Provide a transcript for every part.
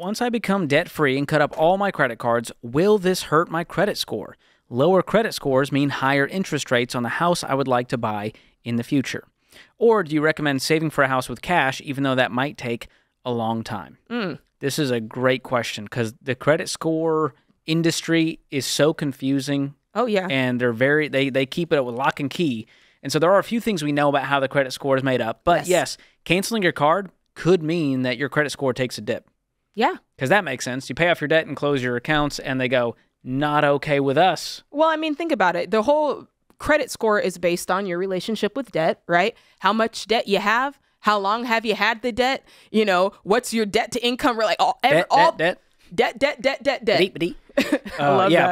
Once I become debt-free and cut up all my credit cards, will this hurt my credit score? Lower credit scores mean higher interest rates on the house I would like to buy in the future. Or do you recommend saving for a house with cash, even though that might take a long time? This is a great question because the credit score industry is so confusing. Oh, yeah. And they're they keep it up with lock and key. And so there are a few things we know about how the credit score is made up. But yes, canceling your card could mean that your credit score takes a dip. Yeah. Because that makes sense. You pay off your debt and close your accounts and they go, not okay with us. Well, I mean, think about it. The whole credit score is based on your relationship with debt, right? How much debt you have. How long have you had the debt? You know, what's your debt to income? Like all debt. I love that.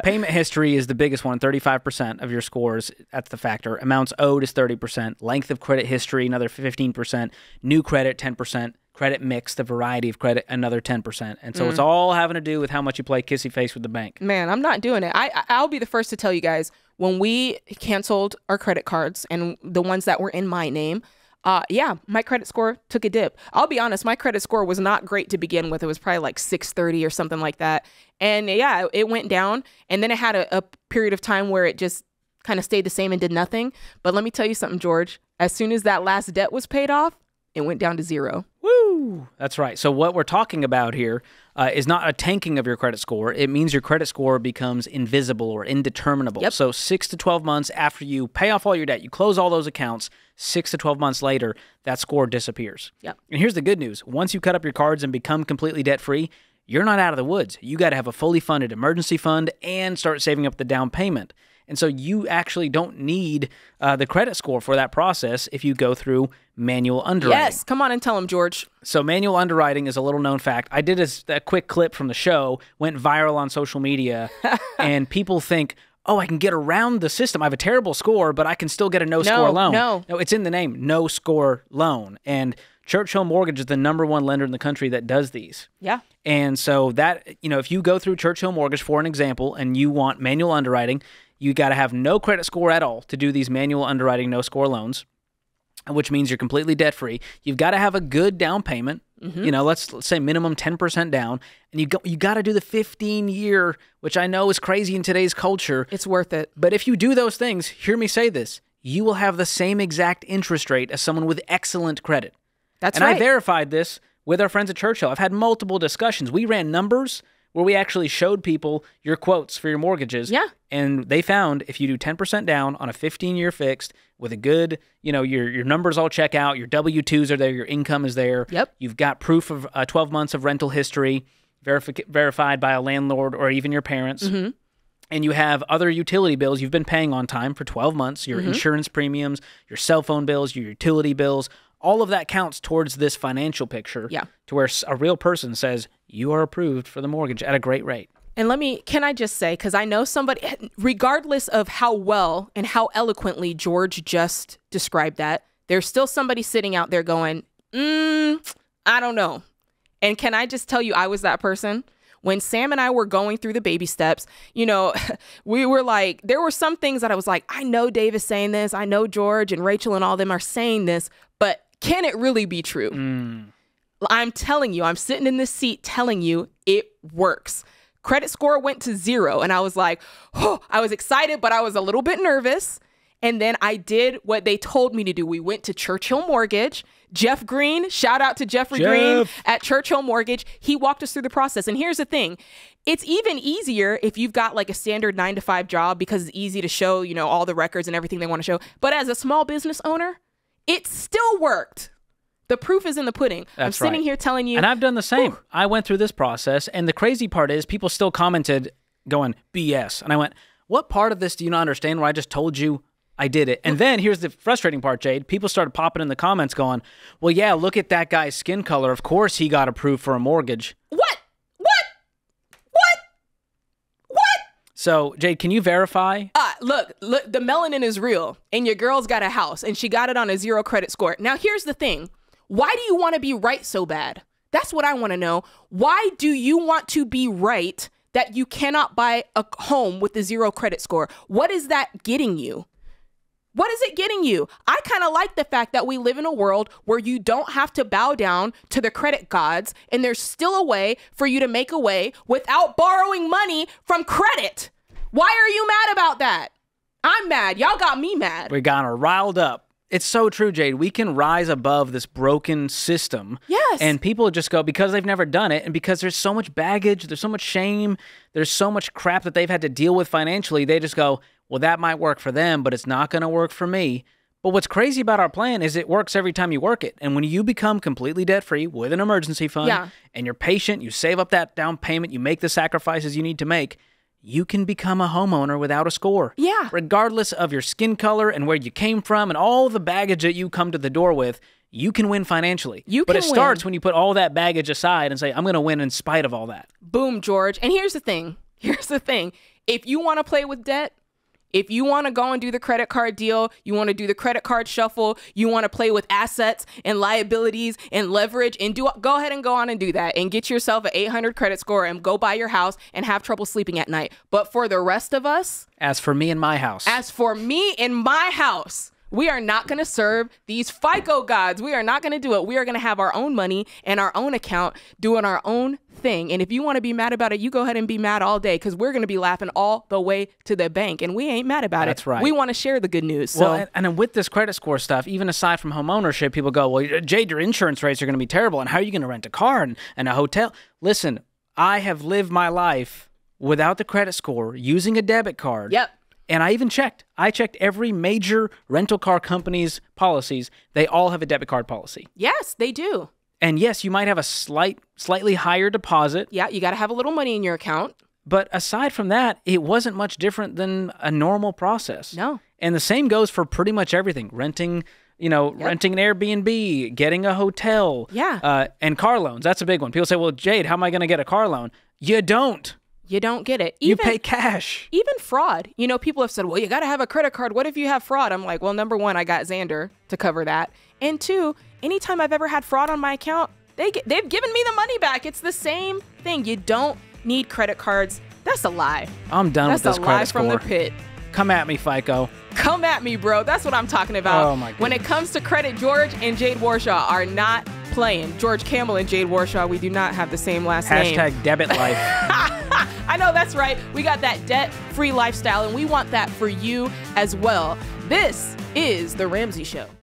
Payment history is the biggest one. 35% of your scores. That's the factor. Amounts owed is 30%. Length of credit history, another 15%. New credit, 10%. Credit mix, the variety of credit, another 10%. And so it's all having to do with how much you play kissy face with the bank. Man, I'm not doing it. I'll be the first to tell you guys, when we canceled our credit cards and the ones that were in my name, yeah, my credit score took a dip. I'll be honest, my credit score was not great to begin with. It was probably like 630 or something like that. And yeah, it went down. And then it had a period of time where it just kind of stayed the same and did nothing. But let me tell you something, George. As soon as that last debt was paid off, it went down to zero. Woo! That's right. So what we're talking about here is not a tanking of your credit score. It means your credit score becomes invisible or indeterminable. Yep. So 6 to 12 months after you pay off all your debt, you close all those accounts, 6 to 12 months later, that score disappears. Yep. And here's the good news. Once you cut up your cards and become completely debt-free, you're not out of the woods. You got to have a fully funded emergency fund and start saving up the down payment. And so you actually don't need the credit score for that process if you go through manual underwriting. Yes, come on and tell them, George. So manual underwriting is a little known fact. I did a quick clip from the show, went viral on social media, and people think, oh, I can get around the system. I have a terrible score, but I can still get a no-score loan. No, it's in the name, no-score loan. And Churchill Mortgage is the #1 lender in the country that does these. Yeah. And so that, you know, if you go through Churchill Mortgage, for an example, and you want manual underwriting, you got to have no credit score at all to do these manual underwriting no-score loans, which means you're completely debt-free. You've got to have a good down payment. You know, let's say minimum 10% down, and you got to do the 15-year, which I know is crazy in today's culture. It's worth it. But if you do those things, hear me say this, you will have the same exact interest rate as someone with excellent credit. That's right. And I verified this with our friends at Churchill. I've had multiple discussions. We ran numbers where we actually showed people your quotes for your mortgages. Yeah. And they found if you do 10% down on a 15-year fixed with a good, you know, your numbers all check out, your W-2s are there, your income is there. Yep. You've got proof of 12 months of rental history verified by a landlord or even your parents. And you have other utility bills you've been paying on time for 12 months, your insurance premiums, your cell phone bills, your utility bills. All of that counts towards this financial picture to where a real person says, you are approved for the mortgage at a great rate. And can I just say, because I know somebody, regardless of how well and how eloquently George just described that, there's still somebody sitting out there going, I don't know. And can I just tell you, I was that person. When Sam and I were going through the baby steps, you know, we were like, there were some things that I was like, I know Dave is saying this. I know George and Rachel and all them are saying this, but can it really be true? I'm telling you, I'm sitting in this seat telling you it works. Credit score went to zero. And I was like, oh, I was excited, but I was a little bit nervous. And then I did what they told me to do. We went to Churchill Mortgage. Jeff Green, shout out to Jeff Green at Churchill Mortgage. He walked us through the process. And here's the thing. It's even easier if you've got like a standard 9-to-5 job because it's easy to show, you know, all the records and everything they want to show. But as a small business owner, it still worked. The proof is in the pudding. That's right. I'm sitting here telling you. And I've done the same. I went through this process. And the crazy part is people still commented going, BS. And I went, what part of this do you not understand where I just told you I did it? And then here's the frustrating part, Jade. People started popping in the comments going, well, yeah, look at that guy's skin color. Of course he got approved for a mortgage. What? So, Jade, can you verify? Look, the melanin is real. And your girl's got a house. And she got it on a zero credit score. Now, here's the thing. Why do you want to be right so bad? That's what I want to know. Why do you want to be right that you cannot buy a home with a zero credit score? What is that getting you? What is it getting you? I kind of like the fact that we live in a world where you don't have to bow down to the credit gods, and there's still a way for you to make a way without borrowing money from credit. Why are you mad about that? I'm mad. Y'all got me mad. We got her riled up. It's so true, Jade. We can rise above this broken system. Yes. And people just go, because they've never done it, and because there's so much baggage, there's so much shame, there's so much crap that they've had to deal with financially, they just go, well, that might work for them, but it's not going to work for me. But what's crazy about our plan is it works every time you work it. And when you become completely debt-free with an emergency fund, and you're patient, you save up that down payment, you make the sacrifices you need to make, you can become a homeowner without a score. Yeah. Regardless of your skin color and where you came from and all the baggage that you come to the door with, you can win financially. But it starts when you put all that baggage aside and say, I'm going to win in spite of all that. Boom, George. And here's the thing. Here's the thing. If you want to play with debt, if you want to go and do the credit card deal, you want to do the credit card shuffle, you want to play with assets and liabilities and leverage, and go ahead and go on and do that and get yourself an 800 credit score and go buy your house and have trouble sleeping at night. But for the rest of us, as for me and my house, we are not going to serve these FICO gods. We are not going to do it. We are going to have our own money and our own account doing our own thing. And if you want to be mad about it, you go ahead and be mad all day, because we're going to be laughing all the way to the bank, and we ain't mad about it. That's right. We want to share the good news. So. Well, and with this credit score stuff, even aside from home ownership, people go, well, Jade, your insurance rates are going to be terrible, and how are you going to rent a car and a hotel? Listen, I have lived my life without the credit score, using a debit card. Yep. And I even checked. I checked every major rental car company's policies. They all have a debit card policy. Yes, they do. And yes, you might have a slightly higher deposit. Yeah, you got to have a little money in your account. But aside from that, it wasn't much different than a normal process. No. And the same goes for pretty much everything. Renting, you know, renting an Airbnb, getting a hotel. Yeah. And car loans. That's a big one. People say, well, Jade, how am I going to get a car loan? You don't. You don't get it. Even, you pay cash. Even fraud. You know, people have said, well, you got to have a credit card. What if you have fraud? I'm like, well, number one, I got Xander to cover that. And two, anytime I've ever had fraud on my account, they've given me the money back. It's the same thing. You don't need credit cards. That's a lie. I'm done with this credit score. That's a lie from the pit. Come at me, FICO. Come at me, bro. That's what I'm talking about. Oh, my God. When it comes to credit, George and Jade Warshaw are not playing. George Kamel and Jade Warshaw, we do not have the same last name. # debit life. I know, that's right. We got that debt-free lifestyle, and we want that for you as well. This is The Ramsey Show.